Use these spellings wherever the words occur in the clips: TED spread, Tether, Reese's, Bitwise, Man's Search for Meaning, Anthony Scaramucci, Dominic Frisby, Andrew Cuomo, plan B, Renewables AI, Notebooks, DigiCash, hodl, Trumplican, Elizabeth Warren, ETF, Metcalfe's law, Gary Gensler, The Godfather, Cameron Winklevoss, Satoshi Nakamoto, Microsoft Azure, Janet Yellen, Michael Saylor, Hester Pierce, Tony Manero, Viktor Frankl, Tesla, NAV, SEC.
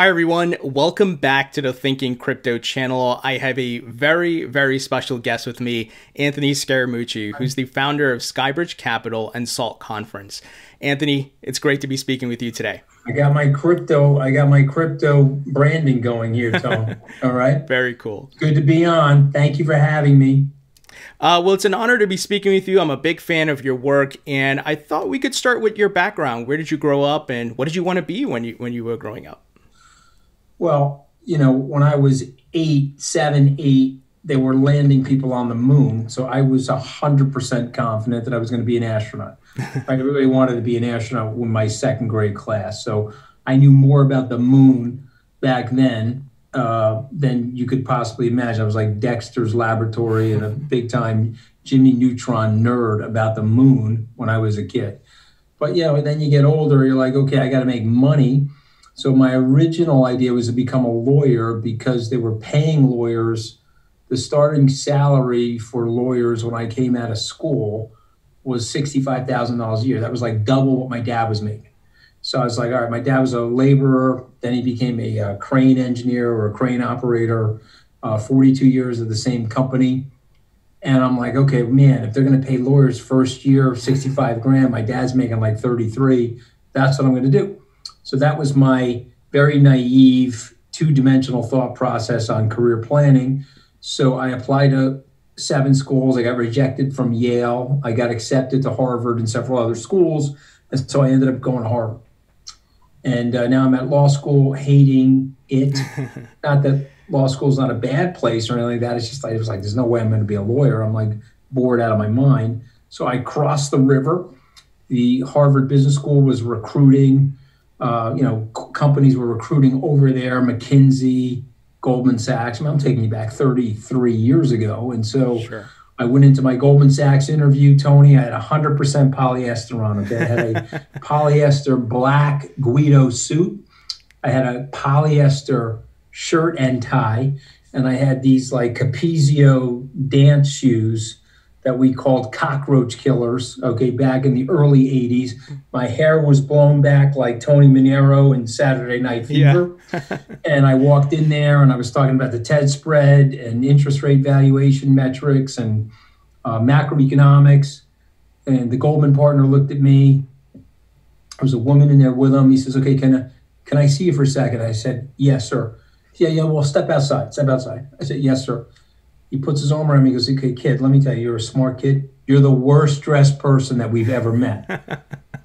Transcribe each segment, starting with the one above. Hi everyone, welcome back to the Thinking Crypto channel. I have a very special guest with me, Anthony Scaramucci, who's the founder of SkyBridge Capital and Salt Conference. Anthony, it's great to be speaking with you today. I got my crypto branding going here, Tom. All right. Very cool. Good to be on. Thank you for having me. Well, it's an honor to be speaking with you. I'm a big fan of your work, and I thought we could start with your background. Where did you grow up, and what did you want to be when you were growing up? Well, you know, when I was seven, eight, they were landing people on the moon. So I was 100% confident that I was going to be an astronaut. I really wanted to be an astronaut in my second grade class. So I knew more about the moon back then than you could possibly imagine. I was like Dexter's Laboratory and a big time Jimmy Neutron nerd about the moon when I was a kid. But, you know, and then you get older, you're like, okay, I got to make money. So my original idea was to become a lawyer because they were paying lawyers. The starting salary for lawyers when I came out of school was $65,000 a year. That was like double what my dad was making. So I was like, all right, my dad was a laborer. Then he became a crane engineer or a crane operator, 42 years at the same company. And I'm like, okay, man, if they're going to pay lawyers first year, 65 grand, my dad's making like 33. That's what I'm going to do. So that was my very naive two-dimensional thought process on career planning. So I applied to 7 schools. I got rejected from Yale. I got accepted to Harvard and several other schools. And so I ended up going to Harvard. And now I'm at law school hating it. Not that law school is not a bad place or anything like that. It's just like, it was like, there's no way I'm going to be a lawyer. I'm like bored out of my mind. So I crossed the river. The Harvard Business School was recruiting. You know, companies were recruiting over there, McKinsey, Goldman Sachs. I mean, I'm taking you back 33 years ago. And so sure. I went into my Goldman Sachs interview, Tony. I had 100% polyester on it. I had a polyester black Guido suit. I had a polyester shirt and tie. And I had these like Capizio dance shoes that we called cockroach killers, okay, back in the early 80s. My hair was blown back like Tony Manero in Saturday Night Fever. Yeah. And I walked in there and I was talking about the TED spread and interest rate valuation metrics and macroeconomics. And the Goldman partner looked at me. There was a woman in there with him. He says, okay, can I see you for a second? I said, yes, sir. Yeah, well, step outside, step outside. I said, yes, sir. He puts his arm around me and goes, okay, kid, let me tell you, you're a smart kid. You're the worst dressed person that we've ever met.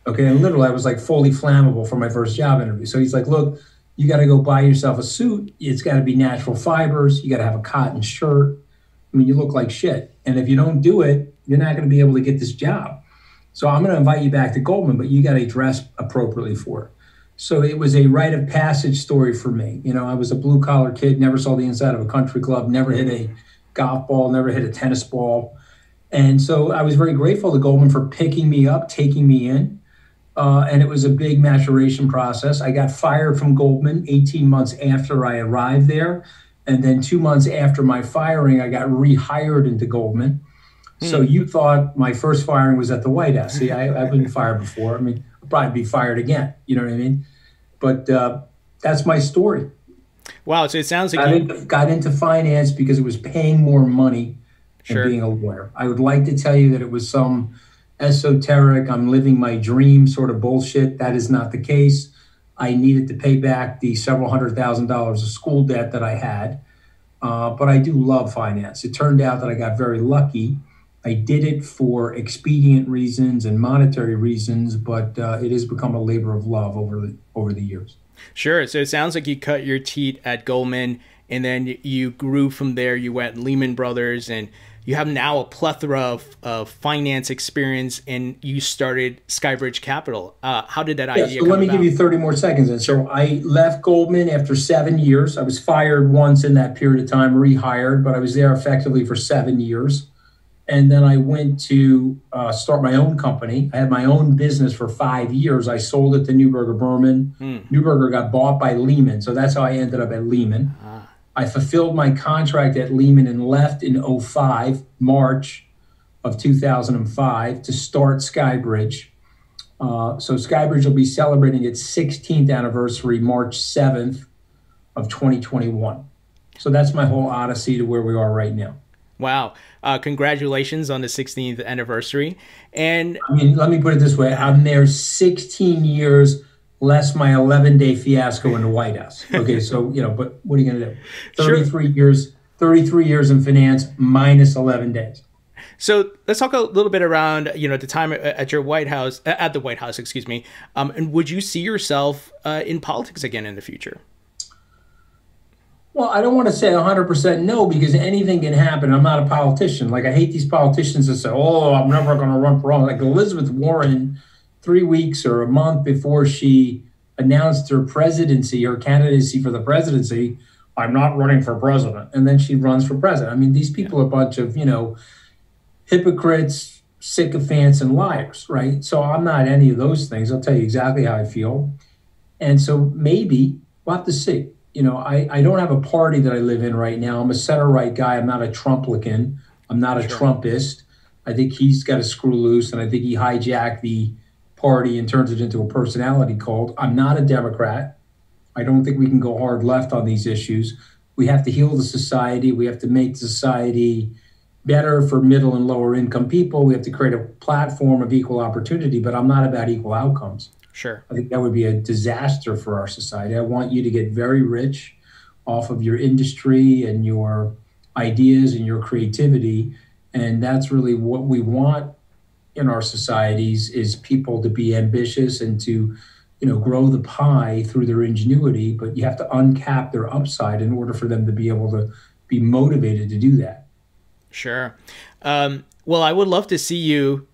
Okay, and literally I was like fully flammable for my first job interview. So he's like, look, you got to go buy yourself a suit. It's got to be natural fibers. You got to have a cotton shirt. I mean, you look like shit. And if you don't do it, you're not going to be able to get this job. So I'm going to invite you back to Goldman, but you got to dress appropriately for it. So it was a rite of passage story for me. You know, I was a blue collar kid, never saw the inside of a country club, never hit a golf ball, never hit a tennis ball. And so I was very grateful to Goldman for picking me up, taking me in. And it was a big maturation process. I got fired from Goldman 18 months after I arrived there. And then 2 months after my firing, I got rehired into Goldman. Mm. So you thought my first firing was at the White House. See, I've been fired before. I mean, I'll probably be fired again. You know what I mean? But that's my story. Wow, so it sounds like I got into finance because it was paying more money than sure. being a lawyer. I would like to tell you that it was some esoteric, I'm living my dream sort of bullshit. That is not the case. I needed to pay back the several $100,000 of school debt that I had. But I do love finance. It turned out that I got very lucky. I did it for expedient reasons and monetary reasons, but it has become a labor of love over the years. Sure. So it sounds like you cut your teeth at Goldman and then you grew from there. You went Lehman Brothers and you have now a plethora of finance experience, and you started SkyBridge Capital. How did that idea come about? Let me give you 30 more seconds. And so I left Goldman after 7 years. I was fired once in that period of time, rehired, but I was there effectively for 7 years. And then I went to start my own company. I had my own business for 5 years. I sold it to Neuberger Berman. Mm. Neuberger got bought by Lehman. So that's how I ended up at Lehman. Ah. I fulfilled my contract at Lehman and left in March of 2005 to start SkyBridge. So SkyBridge will be celebrating its 16th anniversary, March 7th. of 2021. So that's my whole odyssey to where we are right now. Wow. Congratulations on the 16th anniversary. And I mean, let me put it this way. I'm there 16 years less my 11-day fiasco in the White House. Okay, so, you know, but what are you going to do? 33 years, 33 years in finance minus 11 days. So let's talk a little bit around, you know, the time at your White House, at the White House, excuse me. And would you see yourself in politics again in the future? Well, I don't want to say 100% no, because anything can happen. I'm not a politician. Like, I hate these politicians that say, oh, I'm never going to run for office. Like Elizabeth Warren, 3 weeks or a month before she announced her presidency, her candidacy for the presidency, I'm not running for president. And then she runs for president. I mean, these people are a bunch of, you know, hypocrites, sycophants, and liars, right? So I'm not any of those things. I'll tell you exactly how I feel. And so maybe we'll have to see. You know, I don't have a party that I live in right now. I'm a center-right guy. I'm not a Trumplican. I'm not a Trumpist. I think he's got to screw loose, and I think he hijacked the party and turns it into a personality cult. I'm not a Democrat. I don't think we can go hard left on these issues. We have to heal the society. We have to make society better for middle and lower income people. We have to create a platform of equal opportunity, but I'm not about equal outcomes. Sure. I think that would be a disaster for our society. I want you to get very rich off of your industry and your ideas and your creativity. And that's really what we want in our societies, is people to be ambitious and to, you know, grow the pie through their ingenuity, but you have to uncap their upside in order for them to be able to be motivated to do that. Sure. Well, I would love to see you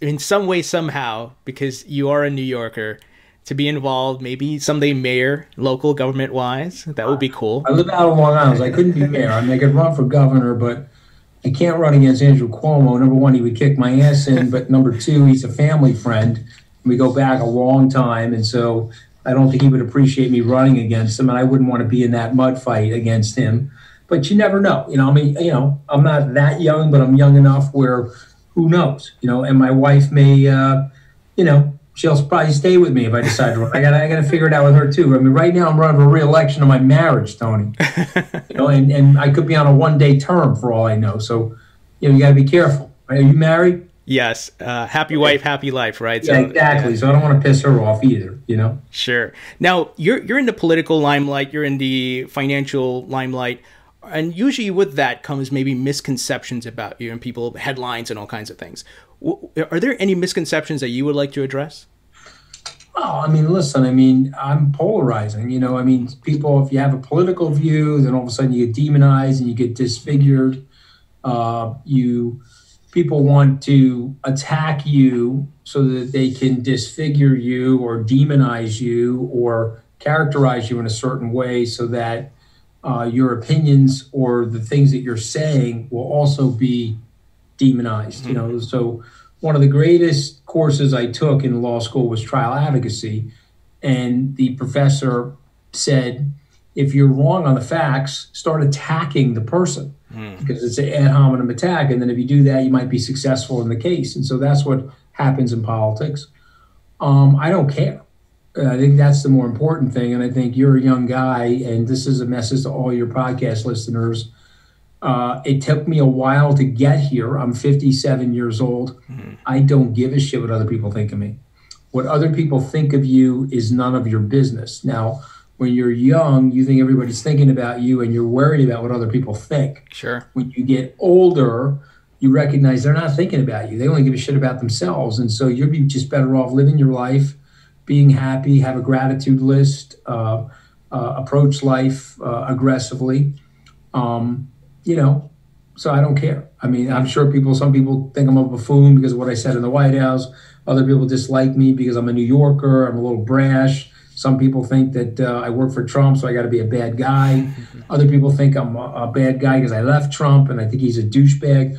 in some way, somehow, because you are a New Yorker, to be involved, maybe someday mayor, local government wise. That would be cool. I live out of Long Island. So I couldn't be mayor. I mean, I could run for governor, but I can't run against Andrew Cuomo. Number one, he would kick my ass in, but number two, he's a family friend. We go back a long time, and so I don't think he would appreciate me running against him, and I wouldn't want to be in that mud fight against him. But you never know. You know, I mean, you know, I'm not that young, but I'm young enough where who knows, you know, and my wife may, you know, she'll probably stay with me if I decide to run. I got to figure it out with her too. I mean, right now I'm running for re-election of my marriage, Tony, you know, and I could be on a one-day term for all I know. So, you know, you got to be careful. Are you married? Yes. Happy wife, happy life, right? Yeah, so, exactly. Yeah. So I don't want to piss her off either, you know? Sure. Now you're in the political limelight, you're in the financial limelight. And usually with that comes maybe misconceptions about you and people, headlines and all kinds of things. Are there any misconceptions that you would like to address? Well, I mean, listen, I mean, I'm polarizing, you know, I mean, people, if you have a political view, then all of a sudden you get demonized and you get disfigured. People want to attack you so that they can disfigure you or demonize you or characterize you in a certain way so that your opinions or the things that you're saying will also be demonized, you know? So one of the greatest courses I took in law school was trial advocacy. And the professor said, if you're wrong on the facts, start attacking the person because it's an ad hominem attack. And then if you do that, you might be successful in the case. And so that's what happens in politics. I don't care. I think that's the more important thing. And I think you're a young guy, and this is a message to all your podcast listeners. It took me a while to get here. I'm 57 years old. I don't give a shit what other people think of me. What other people think of you is none of your business. Now, when you're young, you think everybody's thinking about you and you're worried about what other people think. Sure. When you get older, you recognize they're not thinking about you. They only give a shit about themselves. And so you'd be just better off living your life, being happy, have a gratitude list, approach life aggressively, you know, so I don't care. I mean, I'm sure people, some people think I'm a buffoon because of what I said in the White House. Other people dislike me because I'm a New Yorker, I'm a little brash. Some people think that I work for Trump, so I gotta be a bad guy. Other people think I'm a bad guy because I left Trump and I think he's a douchebag.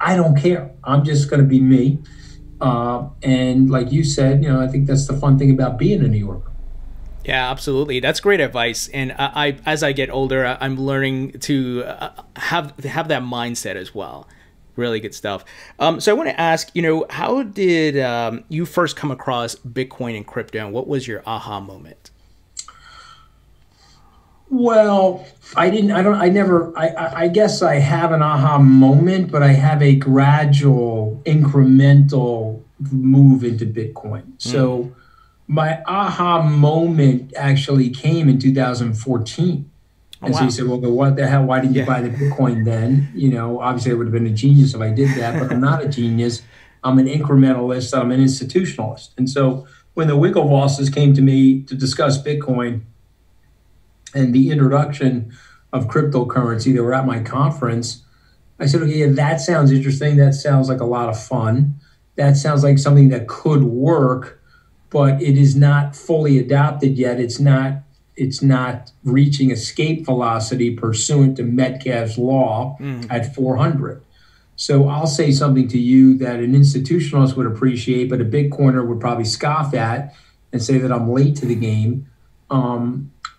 I don't care, I'm just gonna be me. And like you said, you know, I think that's the fun thing about being a New Yorker. Yeah, absolutely. That's great advice. And I as I get older, I'm learning to have that mindset as well. Really good stuff. So I want to ask, you know, how did you first come across Bitcoin and crypto, and what was your aha moment? Well, I guess I have an aha moment, but I have a gradual incremental move into Bitcoin. So my aha moment actually came in 2014. And so you said, well, what the hell, why didn't you buy the Bitcoin then? You know, obviously I would have been a genius if I did that, but I'm not a genius. I'm an incrementalist. I'm an institutionalist. And so when the Winklevosses came to me to discuss Bitcoin and the introduction of cryptocurrency, they were at my conference. I said, okay, yeah, that sounds interesting. That sounds like a lot of fun. That sounds like something that could work, but it is not fully adopted yet. It's not reaching escape velocity pursuant to Metcalfe's law at 400. So I'll say something to you that an institutionalist would appreciate, but a Bitcoiner would probably scoff at and say that I'm late to the game.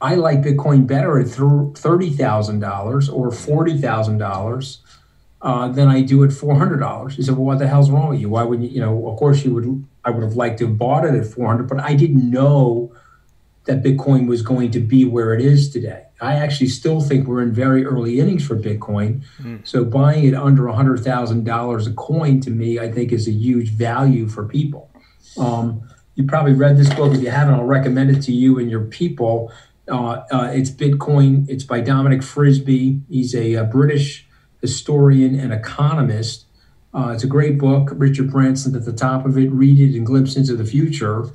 I like Bitcoin better at $30,000 or $40,000 than I do at $400. You said, well, what the hell's wrong with you? Why wouldn't you? You know, of course you would. I would have liked to have bought it at 400, but I didn't know that Bitcoin was going to be where it is today. I actually still think we're in very early innings for Bitcoin. So buying it under $100,000 a coin to me, I think is a huge value for people. You probably read this book. If you haven't, I'll recommend it to you and your people. It's Bitcoin. It's by Dominic Frisby. He's a British historian and economist. It's a great book. Richard Branson at the top of it. Read it and glimpse into the future.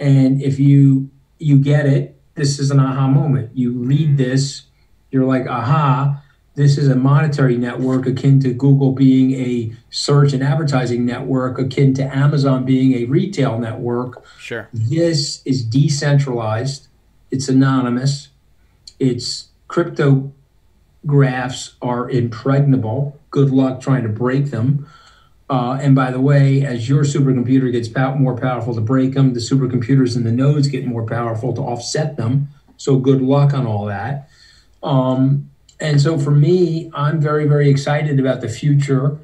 And if you get it, this is an aha moment. You read this, you're like, aha, this is a monetary network akin to Google being a search and advertising network, akin to Amazon being a retail network. Sure. This is decentralized. It's anonymous. Its crypto graphs are impregnable. Good luck trying to break them. And by the way, as your supercomputer gets more powerful to break them, the supercomputers and the nodes get more powerful to offset them. So good luck on all that. And so for me, I'm very, very excited about the future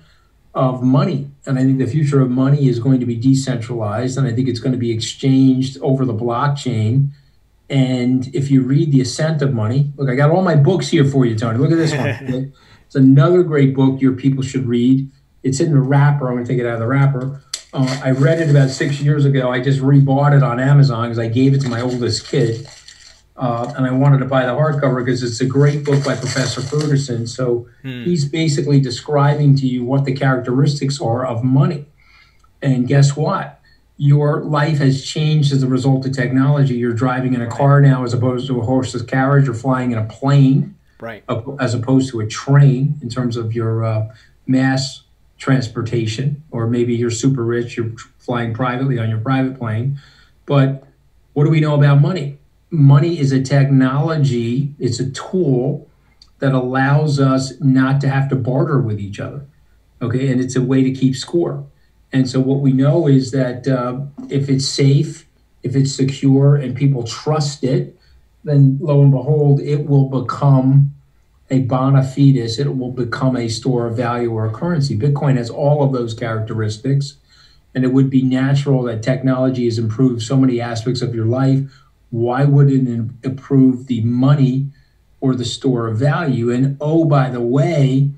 of money. And I think the future of money is going to be decentralized. And I think it's going to be exchanged over the blockchain. And if you read The Ascent of Money, look, I got all my books here for you, Tony. Look at this one. It's another great book your people should read. It's in the wrapper. I'm going to take it out of the wrapper. I read it about 6 years ago. I just rebought it on Amazon because I gave it to my oldest kid. And I wanted to buy the hardcover because it's a great book by Professor Ferguson. So he's basically describing to you what the characteristics are of money. And guess what? Your life has changed as a result of technology. You're driving in a car now as opposed to a horseless carriage, or flying in a plane as opposed to a train in terms of your mass transportation, or maybe you're super rich, you're flying privately on your private plane. But what do we know about money? Money is a technology, it's a tool that allows us not to have to barter with each other, okay? And it's a way to keep score. And so what we know is that if it's safe, if it's secure, and people trust it, then lo and behold, it will become a bona fides, it will become a store of value or a currency. Bitcoin has all of those characteristics, and it would be natural that technology has improved so many aspects of your life. Why wouldn't it improve the money or the store of value? And oh, by the way,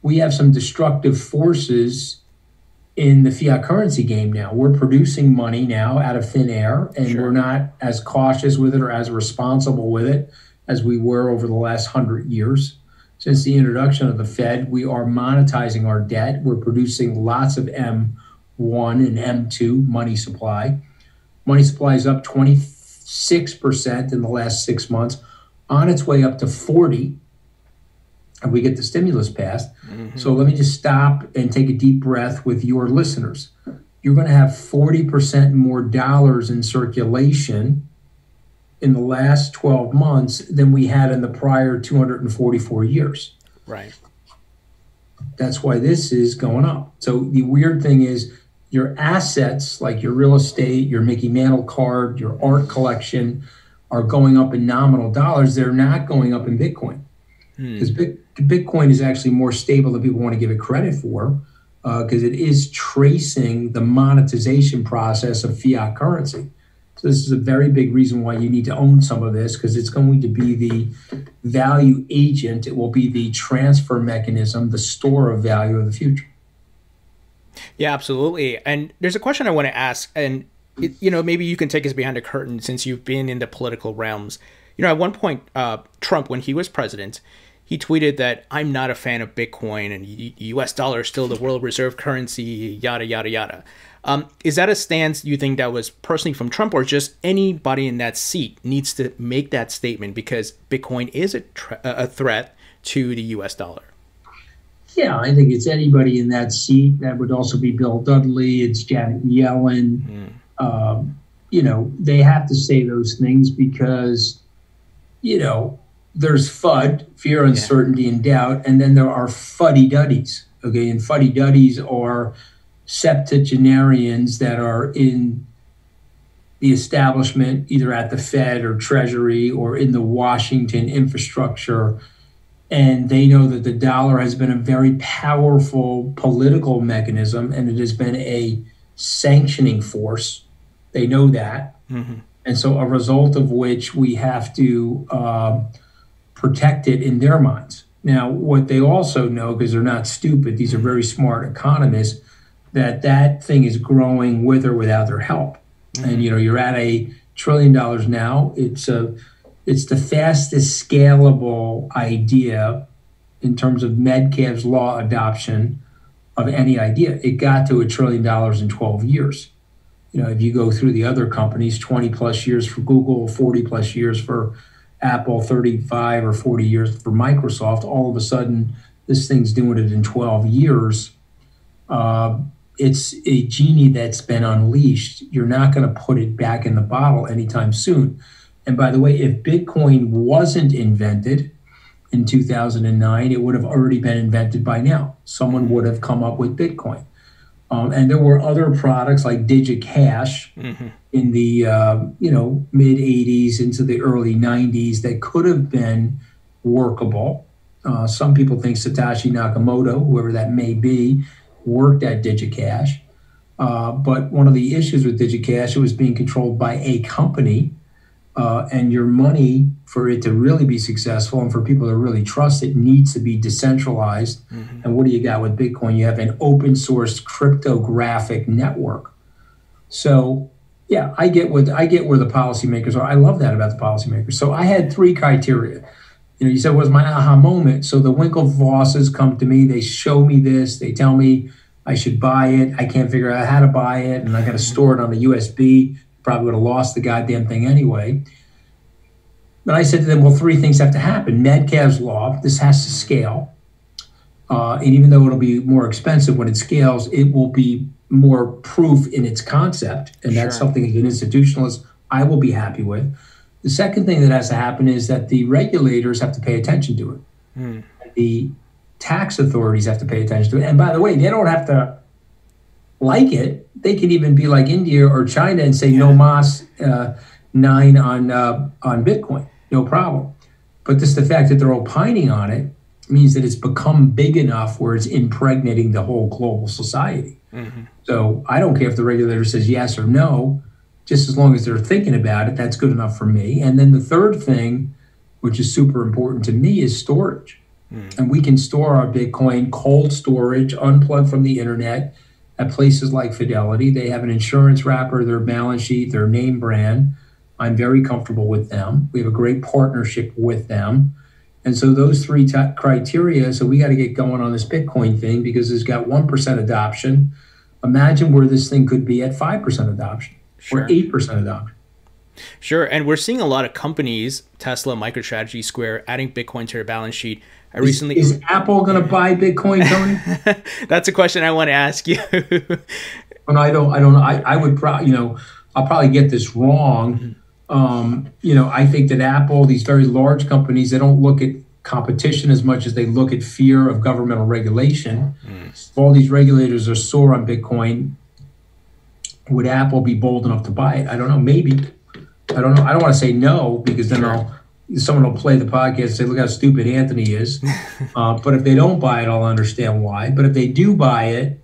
we have some destructive forces in the fiat currency game now. We're producing money now out of thin air, and we're not as cautious with it or as responsible with it as we were over the last 100 years. Since the introduction of the Fed, we are monetizing our debt. We're producing lots of M1 and M2 money supply. Money supply is up 26% in the last 6 months, on its way up to 40, and we get the stimulus passed. So let me just stop and take a deep breath with your listeners. You're gonna have 40% more dollars in circulation in the last 12 months than we had in the prior 244 years. Right. That's why this is going up. So the weird thing is your assets, like your real estate, your Mickey Mantle card, your art collection, are going up in nominal dollars. They're not going up in Bitcoin. Because Bitcoin is actually more stable than people want to give it credit for, because it is tracing the monetization process of fiat currency. So this is a very big reason why you need to own some of this, because it's going to be the value agent. It will be the transfer mechanism, the store of value of the future. Yeah, absolutely. And there's a question I want to ask, and you know, maybe you can take us behind the curtain since you've been in the political realms. You know, at one point, Trump, when he was president, he tweeted that I'm not a fan of Bitcoin and U.S. dollar is still the world reserve currency, yada, yada, yada. Is that a stance you think that was personally from Trump, or just anybody in that seat needs to make that statement because Bitcoin is a threat to the U.S. dollar? Yeah, I think it's anybody in that seat. That would also be Bill Dudley. It's Janet Yellen. Mm. You know, they have to say those things because, you know, there's FUD, fear, uncertainty, and doubt, and then there are fuddy-duddies, okay? And fuddy-duddies are septuagenarians that are in the establishment, either at the Fed or Treasury or in the Washington infrastructure, and they know that the dollar has been a very powerful political mechanism, and it has been a sanctioning force. They know that. Mm-hmm. And so a result of which we have to protect it in their minds. Now, what they also know, because they're not stupid, these are very smart economists, that that thing is growing with or without their help. Mm-hmm. And, you know, you're at $1 trillion now. It's the fastest scalable idea in terms of Metcalfe's law adoption of any idea. It got to $1 trillion in 12 years. You know, if you go through the other companies, 20 plus years for Google, 40 plus years for Apple, 35 or 40 years for Microsoft, all of a sudden this thing's doing it in 12 years. It's a genie that's been unleashed. You're not going to put it back in the bottle anytime soon. And by the way, if Bitcoin wasn't invented in 2009, it would have already been invented by now. Someone would have come up with Bitcoin. And there were other products like DigiCash in the you know, mid 80s into the early 90s that could have been workable. Some people think Satoshi Nakamoto, whoever that may be, worked at DigiCash. But one of the issues with DigiCash, it was being controlled by a company. And your money, for it to really be successful and for people to really trust it, needs to be decentralized. Mm-hmm. And what do you got with Bitcoin? You have an open source cryptographic network. So, yeah, I get where the policymakers are. I love that about the policymakers. So I had three criteria. You know, you said, what was my aha moment? So the Winklevosses come to me. They show me this. They tell me I should buy it. I can't figure out how to buy it, and I got to store it on a USB. Probably would have lost the goddamn thing anyway. But I said to them, well, three things have to happen. Metcalfe's law, this has to scale. And even though it'll be more expensive when it scales, it will be more proof in its concept. And that's something as an institutionalist I will be happy with. The second thing that has to happen is that the regulators have to pay attention to it. Mm. The tax authorities have to pay attention to it. And by the way, they don't have to like it. They can even be like India or China and say no mas 9 on Bitcoin, no problem. But just the fact that they're opining on it means that it's become big enough where it's impregnating the whole global society. Mm-hmm. So I don't care if the regulator says yes or no, just as long as they're thinking about it, that's good enough for me. And then the third thing, which is super important to me, is storage. Mm. And we can store our Bitcoin, cold storage, unplugged from the internet, at places like Fidelity. They have an insurance wrapper, their balance sheet, their name brand. I'm very comfortable with them. We have a great partnership with them. And so those three criteria, so we got to get going on this Bitcoin thing because it's got 1% adoption. Imagine where this thing could be at 5% adoption or 8% adoption. Sure. And we're seeing a lot of companies, Tesla, MicroStrategy, Square, adding Bitcoin to their balance sheet. I recently is Apple going to buy Bitcoin, Tony? That's a question I want to ask you. Well, I don't know. I would probably, you know, I'll probably get this wrong. You know, I think that Apple, these very large companies, they don't look at competition as much as they look at fear of governmental regulation. Mm. All these regulators are sore on Bitcoin. Would Apple be bold enough to buy it? I don't know. Maybe. I don't know. I don't want to say no, because then someone will play the podcast and say, look how stupid Anthony is. But if they don't buy it, I'll understand why. But if they do buy it,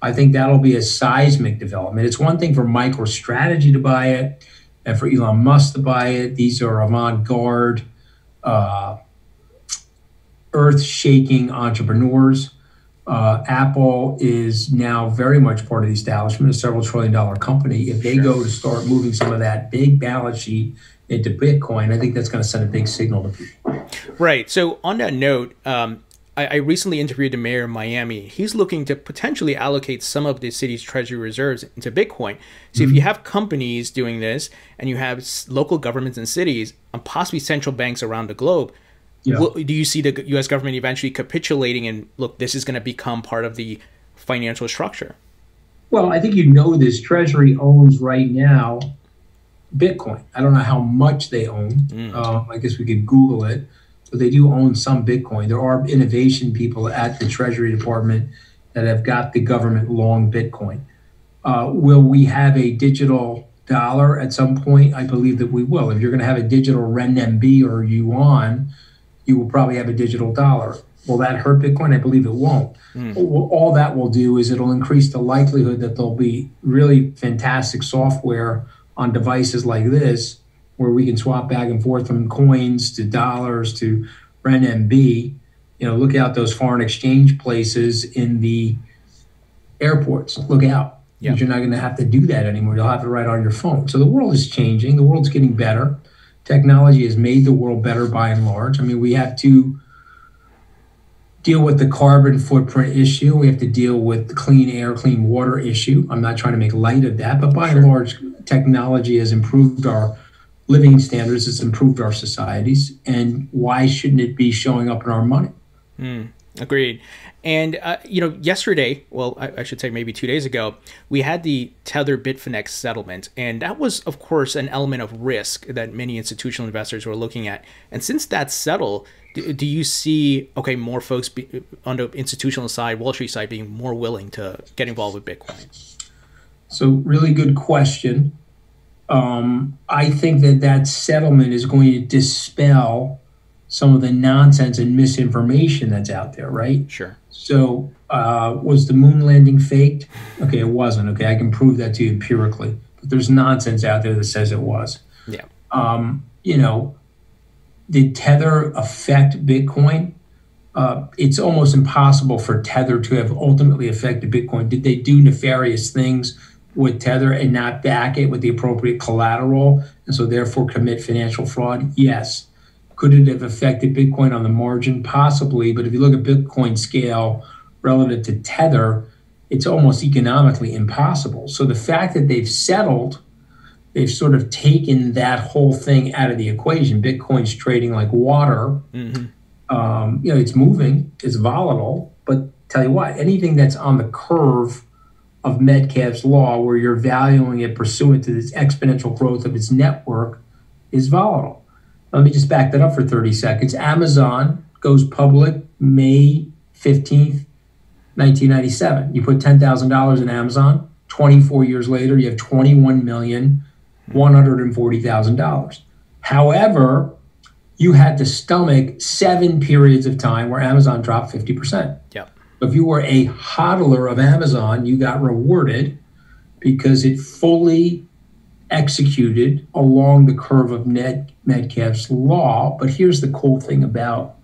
I think that'll be a seismic development. It's one thing for MicroStrategy to buy it. and for Elon Musk to buy it. These are avant-garde, earth-shaking entrepreneurs. Apple is now very much part of the establishment, a several trillion-dollar company. If they go to start moving some of that big balance sheet into Bitcoin, I think that's going to send a big signal to people. Right. So on that note, I recently interviewed the mayor of Miami. He's looking to potentially allocate some of the city's treasury reserves into Bitcoin. So if you have companies doing this and you have local governments and cities and possibly central banks around the globe, do you see the U.S. government eventually capitulating and, look, this is going to become part of the financial structure? Well, I think you know this. Treasury owns right now Bitcoin. I don't know how much they own. I guess we could Google it. But they do own some Bitcoin. There are innovation people at the Treasury Department that have got the government long Bitcoin. Will we have a digital dollar at some point? I believe that we will. If you're going to have a digital renminbi or yuan, you will probably have a digital dollar. Will that hurt Bitcoin? I believe it won't. All that will do is it'll increase the likelihood that there'll be really fantastic software on devices like this where we can swap back and forth from coins to dollars to renminbi. You know, look out those foreign exchange places in the airports. Look out. Because you're not going to have to do that anymore. You'll have it right on your phone. So the world is changing. The world's getting better. Technology has made the world better by and large. I mean, we have to deal with the carbon footprint issue. We have to deal with the clean air, clean water issue. I'm not trying to make light of that, but by and large, technology has improved our living standards. It's improved our societies. And why shouldn't it be showing up in our money? Agreed. And, you know, yesterday, well, I should say maybe 2 days ago, we had the Tether Bitfinex settlement. And that was, of course, an element of risk that many institutional investors were looking at. And since that settled, do you see, okay, more folks on the institutional side, Wall Street side, being more willing to get involved with Bitcoin? So really good question. I think that that settlement is going to dispel some of the nonsense and misinformation that's out there, right? So was the moon landing faked? Okay, it wasn't. Okay, I can prove that to you empirically. But there's nonsense out there that says it was. You know, did Tether affect Bitcoin? It's almost impossible for Tether to have ultimately affected Bitcoin. Did they do nefarious things with Tether and not back it with the appropriate collateral and so therefore commit financial fraud? Yes. Could it have affected Bitcoin on the margin? Possibly, but if you look at Bitcoin scale relative to Tether, it's almost economically impossible. So the fact that they've settled, they've sort of taken that whole thing out of the equation. Bitcoin's trading like water. You know, it's moving, it's volatile, but tell you what, anything that's on the curve of Metcalfe's law where you're valuing it pursuant to this exponential growth of its network is volatile. Let me just back that up for 30 seconds. Amazon goes public May 15th, 1997. You put $10,000 in Amazon. 24 years later, you have $21,140,000. However, you had to stomach 7 periods of time where Amazon dropped 50%. If you were a hodler of Amazon, you got rewarded because it fully executed along the curve of Metcalfe's law. But here's the cool thing about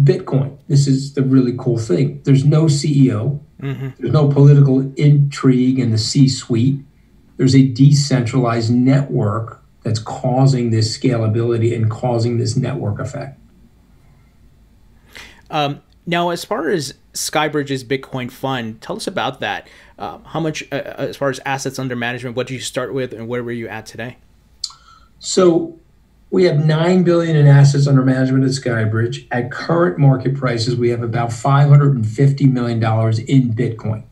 Bitcoin. This is the really cool thing. There's no CEO. There's no political intrigue in the C-suite. There's a decentralized network that's causing this scalability and causing this network effect. Now, as far as SkyBridge's Bitcoin fund, tell us about that. How much, as far as assets under management, what did you start with and where were you at today? So we have $9 billion in assets under management at SkyBridge. At current market prices, we have about $550 million in Bitcoin.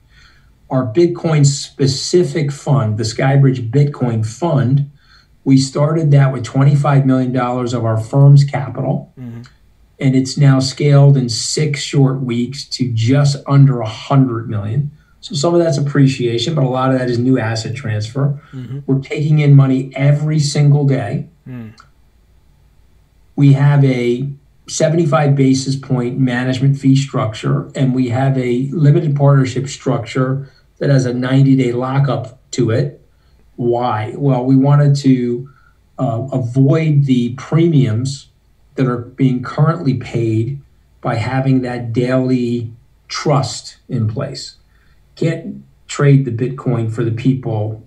Our Bitcoin specific fund, the SkyBridge Bitcoin Fund, we started that with $25 million of our firm's capital. And it's now scaled in 6 short weeks to just under $100 million. So some of that's appreciation, but a lot of that is new asset transfer. We're taking in money every single day. We have a 75 basis point management fee structure, and we have a limited partnership structure that has a 90-day lockup to it. Why? Well, we wanted to avoid the premiums that are being currently paid by having that daily trust in place. Can't trade the Bitcoin for the people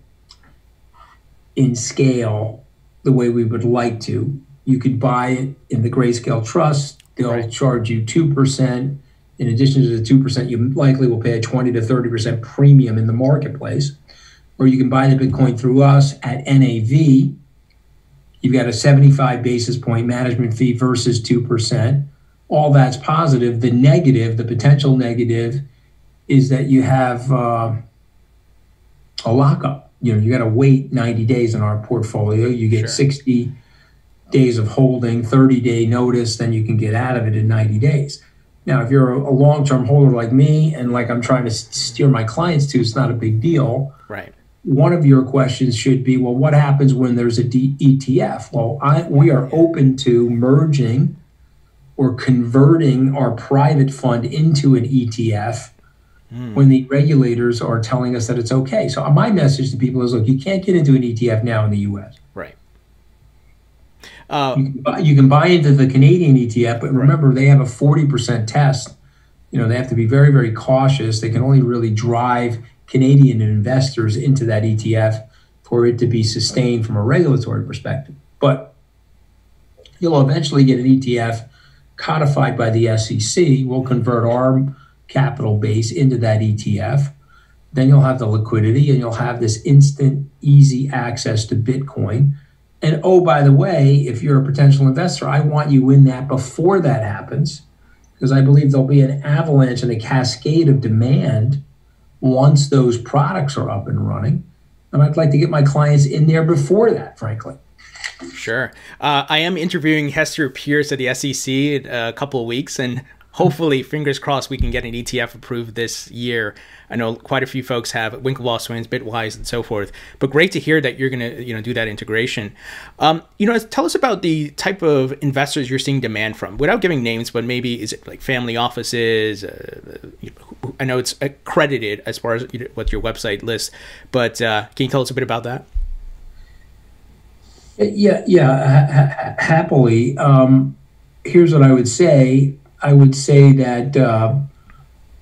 in scale the way we would like to. You could buy it in the Grayscale Trust. They'll charge you 2%. In addition to the 2%, you likely will pay a 20 to 30% premium in the marketplace. Or you can buy the Bitcoin through us at NAV. You've got a 75 basis point management fee versus 2%. All that's positive. The negative, the potential negative, is that you have a lockup. You know, you got to wait 90 days in our portfolio. You get 60 days of holding, 30-day notice, then you can get out of it in 90 days. Now, if you're a long-term holder like me and like I'm trying to steer my clients to, it's not a big deal. Right. One of your questions should be, well, what happens when there's a ETF? Well, we are open to merging or converting our private fund into an ETF when the regulators are telling us that it's okay. So my message to people is, look, you can't get into an ETF now in the U.S. Right. You can buy into the Canadian ETF, but remember, they have a 40% test. You know, they have to be very, very cautious. They can only really drive Canadian investors into that ETF for it to be sustained from a regulatory perspective. But you'll eventually get an ETF codified by the SEC. We'll convert our capital base into that ETF. Then you'll have the liquidity and you'll have this instant, easy access to Bitcoin. And oh, by the way, if you're a potential investor, I want you in that before that happens, because I believe there'll be an avalanche and a cascade of demand once those products are up and running. And I'd like to get my clients in there before that, frankly. Sure. I am interviewing Hester Pierce at the SEC in a couple of weeks, and hopefully, fingers crossed, we can get an ETF approved this year. I know quite a few folks have, Winklevoss, Swins, Bitwise, and so forth. But great to hear that you're going to, do that integration. You know, tell us about the type of investors you're seeing demand from, without giving names. But maybe is it like family offices? I know it's accredited as far as what your website lists, but can you tell us a bit about that? Yeah, happily. Here's what I would say. I would say that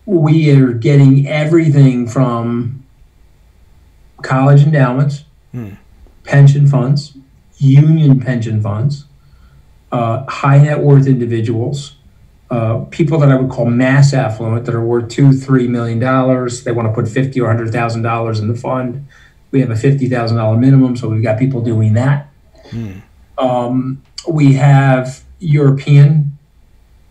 we are getting everything from college endowments, pension funds, union pension funds, high net worth individuals, people that I would call mass affluent that are worth $2–3 million. They want to put $50,000 or $100,000 in the fund. We have a $50,000 minimum, so we've got people doing that. We have European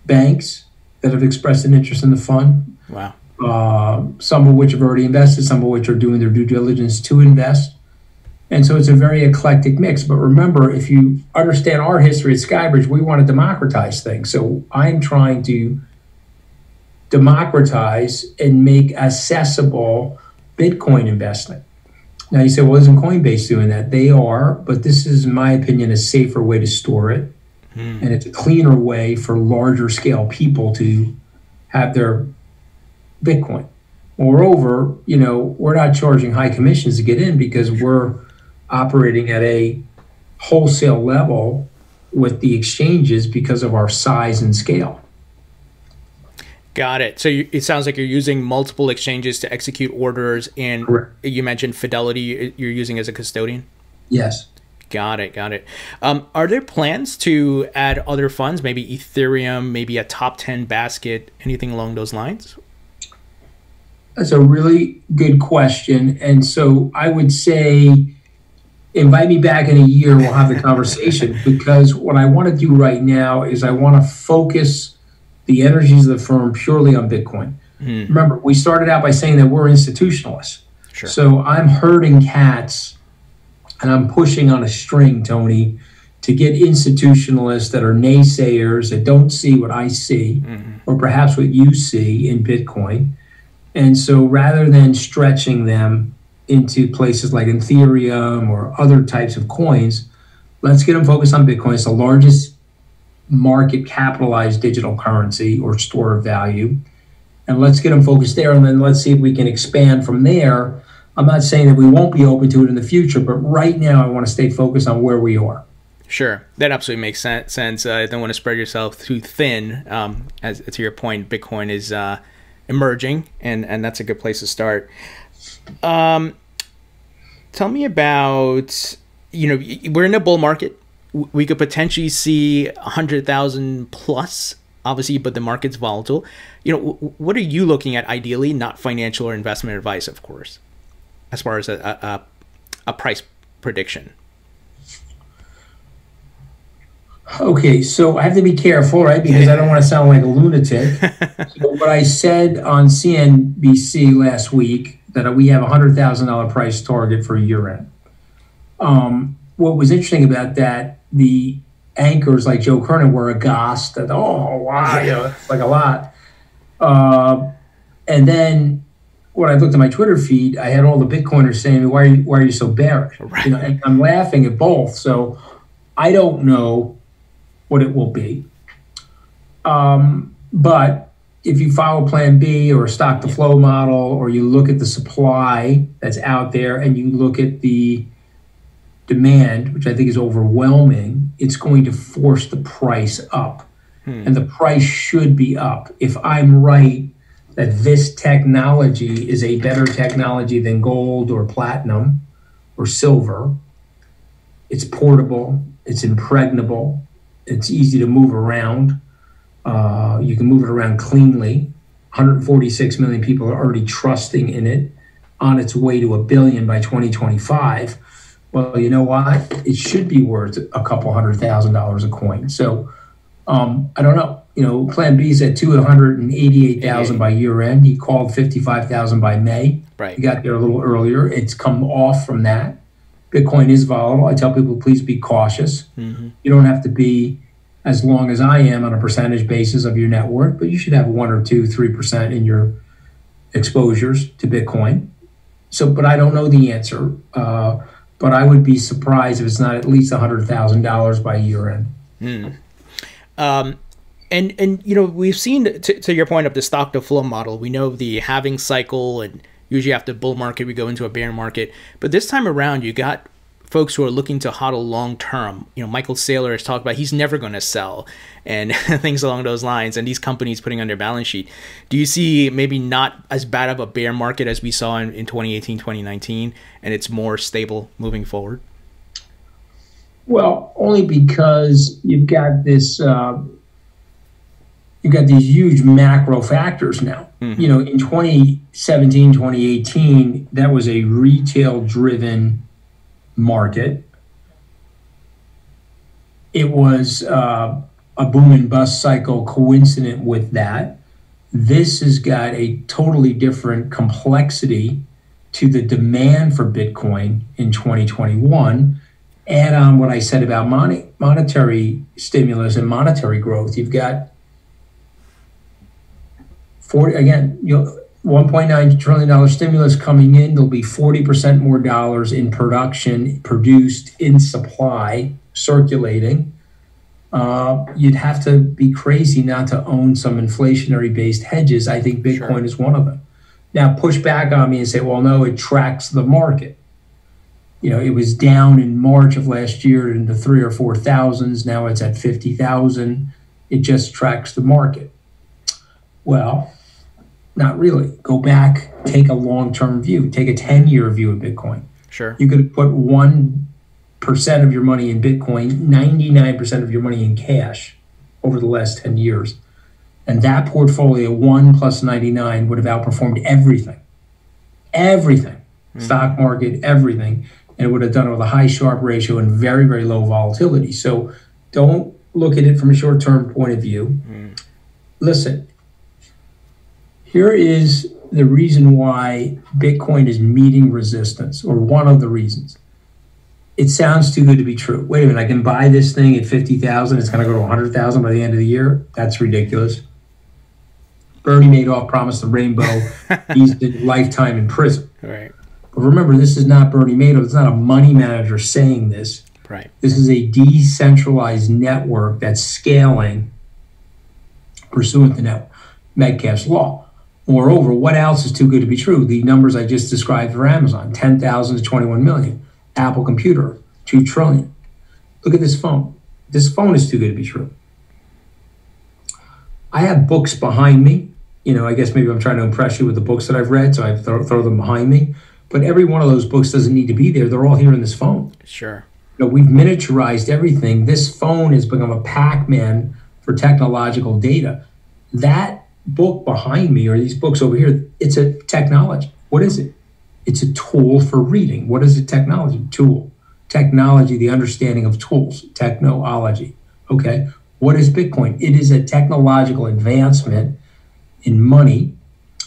banks that have expressed an interest in the fund. Wow. Some of which have already invested, some of which are doing their due diligence to invest. And so it's a very eclectic mix. But remember, if you understand our history at SkyBridge, we want to democratize things. So I'm trying to democratize and make accessible Bitcoin investing. Now you say, well, isn't Coinbase doing that? They are, but this is, in my opinion, a safer way to store it. And it's a cleaner way for larger scale people to have their Bitcoin. Moreover, you know, we're not charging high commissions to get in because we're operating at a wholesale level with the exchanges because of our size and scale. Got it. So it sounds like you're using multiple exchanges to execute orders. And you mentioned Fidelity you're using as a custodian? Yes. Got it. Got it. Are there plans to add other funds, maybe Ethereum, maybe a top 10 basket, anything along those lines? That's a really good question. And so I would say, invite me back in a year, we'll have the conversation because what I want to do right now is I want to focus the energies of the firm purely on Bitcoin. Remember, we started out by saying that we're institutionalists. So I'm herding cats and I'm pushing on a string, Tony, to get institutionalists that are naysayers, that don't see what I see, or perhaps what you see in Bitcoin. And so rather than stretching them into places like Ethereum or other types of coins, let's get them focused on Bitcoin. It's the largest market capitalized digital currency or store of value. And let's get them focused there. And then let's see if we can expand from there I'm not saying that we won't be open to it in the future, but right now I want to stay focused on where we are. Sure. That absolutely makes sense. I don't want to spread yourself too thin. As to your point, Bitcoin is emerging, and that's a good place to start. Tell me about, we're in a bull market. We could potentially see 100,000 plus, obviously, but the market's volatile. What are you looking at ideally? Not financial or investment advice, of course, as far as a price prediction. Okay, so I have to be careful, right? Because I don't want to sound like a lunatic. So what I said on CNBC last week, that we have a $100,000 price target for year-end. What was interesting about that, the anchors like Joe Kernan were aghast at, oh, wow, it's like a lot. And then when I looked at my Twitter feed, I had all the Bitcoiners saying, why are you so bearish? Right. And I'm laughing at both. So I don't know what it will be. But if you follow plan B or stock to flow model, or you look at the supply that's out there and you look at the demand, which I think is overwhelming, it's going to force the price up. And the price should be up. If I'm right that this technology is a better technology than gold or platinum or silver, it's portable, it's impregnable, it's easy to move around. You can move it around cleanly. 146 million people are already trusting in it, on its way to 1 billion by 2025. Well, you know what? It should be worth a couple $100,000 a coin. So I don't know. Plan B's at 288,000 by year end. He called 55,000 by May. Right. He got there a little earlier. It's come off from that. Bitcoin is volatile. I tell people, please be cautious. You don't have to be as long as I am on a percentage basis of your net worth, but you should have 1 or 2, 3% in your exposures to Bitcoin. So, but I don't know the answer. But I would be surprised if it's not at least $100,000 by year end. And we've seen, to your point of the stock to flow model, we know the halving cycle, and usually after bull market, we go into a bear market. But this time around, you got folks who are looking to hodl long term. Michael Saylor has talked about he's never going to sell and things along those lines, and these companies putting on their balance sheet. Do you see maybe not as bad of a bear market as we saw in 2018, 2019, and it's more stable moving forward? Well, only because you've got this, you've got these huge macro factors now. In 2017, 2018, that was a retail driven market. It was a boom and bust cycle coincident with that. This has got a totally different complexity to the demand for Bitcoin in 2021. Add on what I said about monetary stimulus and monetary growth. You've got 1.9 trillion dollar stimulus coming in. There'll be 40% more dollars in production, produced in supply, circulating. You'd have to be crazy not to own some inflationary based hedges. I think Bitcoin is one of them. Now push back on me and say, well, no, it tracks the market. It was down in March of last year into 3,000 or 4,000. Now it's at 50,000. It just tracks the market. Well, not really. Go back, take a long-term view, take a 10-year view of Bitcoin. Sure. You could put 1% of your money in Bitcoin, 99% of your money in cash over the last 10 years. And that portfolio, 1 plus 99, would have outperformed everything. Everything. Stock market, everything. And it would have done it with a high Sharpe ratio and very, very low volatility. So don't look at it from a short-term point of view. Listen. Here is the reason why Bitcoin is meeting resistance, or one of the reasons. It sounds too good to be true. Wait a minute, I can buy this thing at 50,000. It's going to go to 100,000 by the end of the year. That's ridiculous. Bernie Madoff promised the rainbow. He's been lifetime in prison. Right. But remember, this is not Bernie Madoff. It's not a money manager saying this. Right. This is a decentralized network that's scaling pursuant to Metcalfe's law. Moreover, what else is too good to be true? The numbers I just described for Amazon, 10,000 to 21 million. Apple computer, 2 trillion. Look at this phone. This phone is too good to be true. I have books behind me. You know, I guess maybe I'm trying to impress you with the books that I've read, so I throw them behind me. But every one of those books doesn't need to be there. They're all here in this phone. Sure. You know, we've miniaturized everything. This phone has become a Pac-Man for technological data. That book behind me, or these books over here, it's a technology. What is it? It's a tool for reading. What is a technology? Tool. Technology, the understanding of tools. Technology. Okay. What is Bitcoin? It is a technological advancement in money.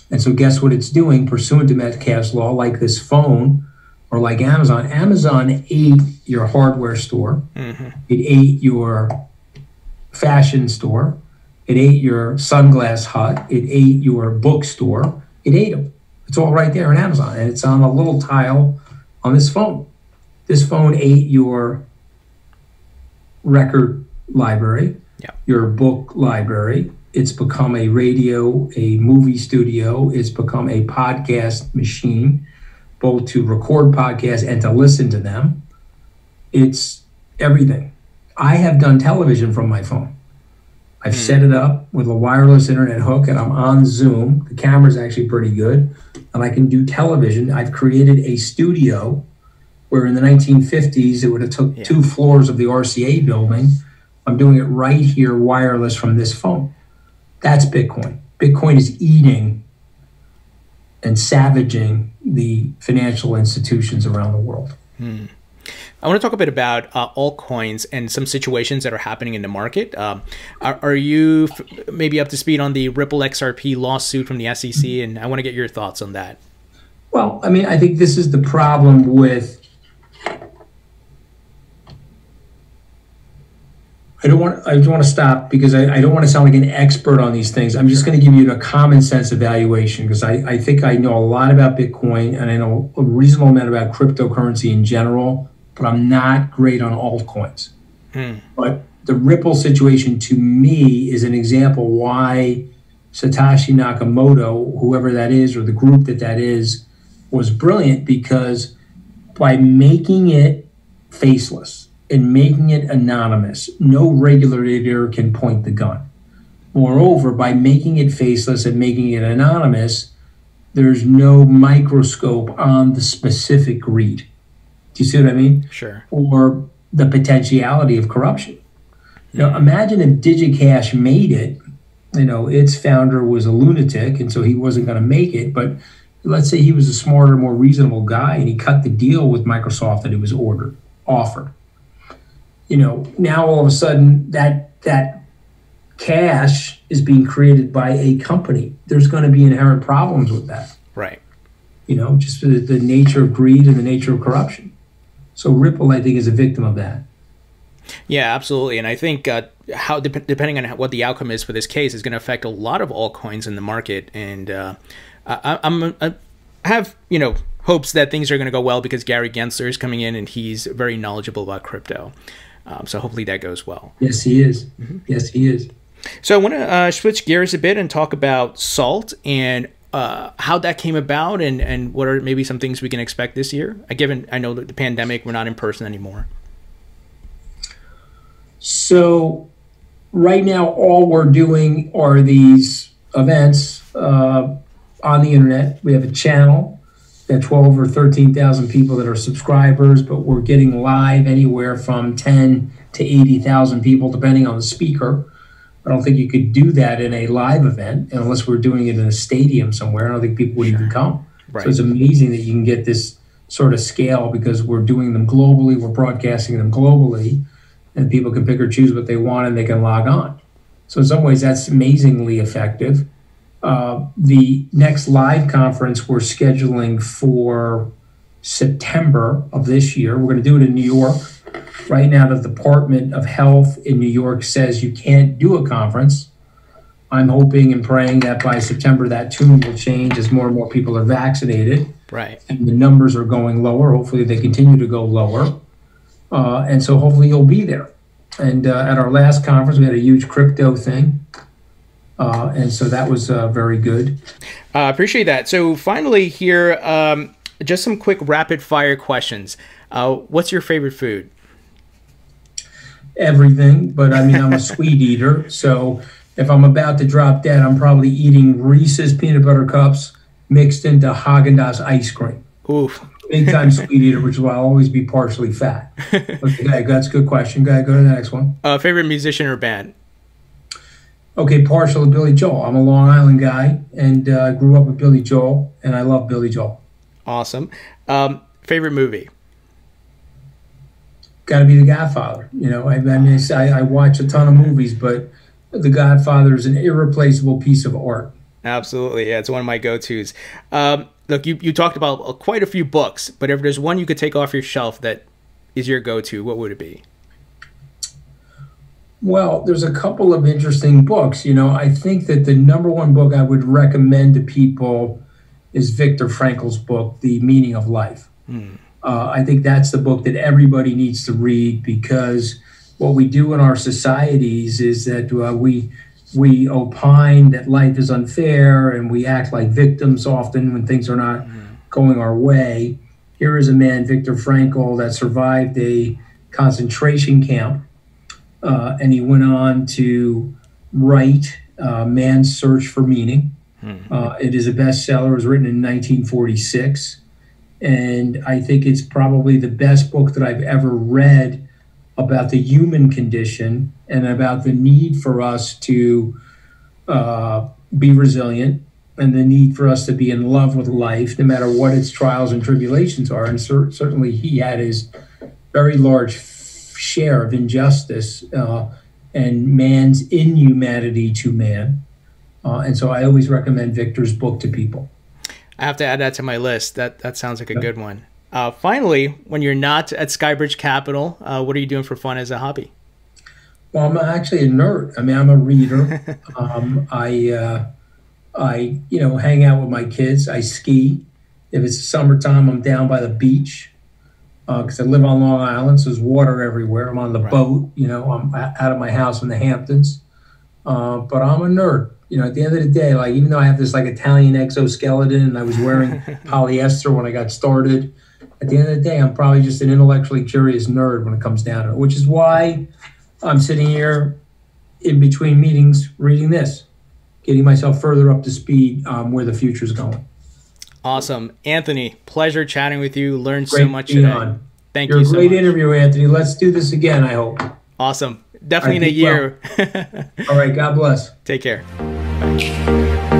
And so guess what it's doing? Pursuant to Metcalfe's law, like this phone or like Amazon. Amazon ate your hardware store. Mm-hmm. It ate your fashion store. It ate your sunglass hut. It ate your bookstore. It ate them. It's all right there in Amazon. And it's on a little tile on this phone. This phone ate your record library, your book library. It's become a radio, a movie studio. It's become a podcast machine, both to record podcasts and to listen to them. It's everything. I have done television from my phone. I've set it up with a wireless internet hook, and I'm on Zoom. The camera's actually pretty good, and I can do television. I've created a studio where in the 1950s, it would have took 2 floors of the RCA building. I'm doing it right here, wireless from this phone. That's Bitcoin. Bitcoin is eating and savaging the financial institutions around the world. I want to talk a bit about altcoins and some situations that are happening in the market. Are you maybe up to speed on the Ripple XRP lawsuit from the SEC? And I want to get your thoughts on that. Well, I mean, I think this is the problem with, I don't want to stop because I don't want to sound like an expert on these things. I'm just going to give you a common sense evaluation because I think I know a lot about Bitcoin and I know a reasonable amount about cryptocurrency in general, but I'm not great on altcoins. But the Ripple situation to me is an example why Satoshi Nakamoto, whoever that is, or the group that is, was brilliant, because by making it faceless, and making it anonymous, no regulator can point the gun. Moreover, by making it faceless and making it anonymous, there's no microscope on the specific greed. Do you see what I mean? Sure. Or the potentiality of corruption. Yeah. Now, imagine if DigiCash made it. You know, its founder was a lunatic, and so he wasn't going to make it. But let's say he was a smarter, more reasonable guy, and he cut the deal with Microsoft that it was offered. You know, now all of a sudden that cash is being created by a company. There's going to be inherent problems with that. Right. You know, just the nature of greed and the nature of corruption. So Ripple, I think, is a victim of that. Yeah, absolutely. And I think how depending on what the outcome is for this case is going to affect a lot of altcoins in the market. And I have, you know, hopes that things are going to go well because Gary Gensler is coming in and he's very knowledgeable about crypto. So hopefully that goes well. Yes, he is. Mm-hmm. Yes, he is. So I want to switch gears a bit and talk about Salt and how that came about and what are maybe some things we can expect this year. Given I know that the pandemic, we're not in person anymore. So right now, all we're doing are these events on the internet. We have a channel. We have 12 or 13,000 people that are subscribers, but we're getting live anywhere from 10 to 80,000 people, depending on the speaker. I don't think you could do that in a live event unless we're doing it in a stadium somewhere. I don't think people would even come. Right. So it's amazing that you can get this sort of scale because we're doing them globally. We're broadcasting them globally, and people can pick or choose what they want, and they can log on. So in some ways, that's amazingly effective. The next live conference we're scheduling for September of this year. We're going to do it in New York. Right now, the Department of Health in New York says you can't do a conference. I'm hoping and praying that by September, that tune will change as more and more people are vaccinated. Right. And the numbers are going lower. Hopefully, they continue to go lower. And so hopefully, you'll be there. And at our last conference, we had a huge crypto thing. And so that was very good. I appreciate that. So finally here, just some quick rapid fire questions. What's your favorite food? Everything, but I mean, I'm a sweet eater. So if I'm about to drop dead, I'm probably eating Reese's peanut butter cups mixed into Häagen-Dazs ice cream. Oof. Big time sweet eater, which is why I'll always be partially fat. Okay, that's a good question. Go ahead, go to the next one. Favorite musician or band? Okay, partial to Billy Joel. I'm a Long Island guy and grew up with Billy Joel, and I love Billy Joel. Awesome. Favorite movie? Got to be The Godfather. You know, I mean, I watch a ton of movies, but The Godfather is an irreplaceable piece of art. Absolutely. Yeah, it's one of my go-tos. Look, you talked about quite a few books, but if there's one you could take off your shelf that is your go-to, what would it be? Well, there's a couple of interesting books. You know, I think that the number one book I would recommend to people is Viktor Frankl's book, The Meaning of Life. Mm. I think that's the book that everybody needs to read, because what we do in our societies is that we opine that life is unfair, and we act like victims often when things are not going our way. Here is a man, Viktor Frankl, that survived a concentration camp, and he went on to write Man's Search for Meaning. It is a bestseller. It was written in 1946. And I think it's probably the best book that I've ever read about the human condition and about the need for us to be resilient and the need for us to be in love with life, no matter what its trials and tribulations are. And certainly he had his very large share of injustice and man's inhumanity to man. And so I always recommend Viktor's book to people. I have to add that to my list. That sounds like a good one. Finally, when you're not at SkyBridge Capital, what are you doing for fun as a hobby? Well, I'm actually a nerd. I mean, I'm a reader. I you know, hang out with my kids. I ski. If it's summertime, I'm down by the beach because I live on Long Island, so there's water everywhere. I'm on the boat. You know, I'm out of my house in the Hamptons. But I'm a nerd. You know, at the end of the day, like, even though I have this like Italian exoskeleton and I was wearing polyester when I got started, at the end of the day, I'm probably just an intellectually curious nerd when it comes down to it, which is why I'm sitting here in between meetings reading this, getting myself further up to speed where the future is going. Awesome. Anthony, pleasure chatting with you. Learned so much today. Thank you so much. You're a great interview, Anthony. Let's do this again, I hope. Awesome. Definitely in a year. Well. All right. God bless. Take care. Bye.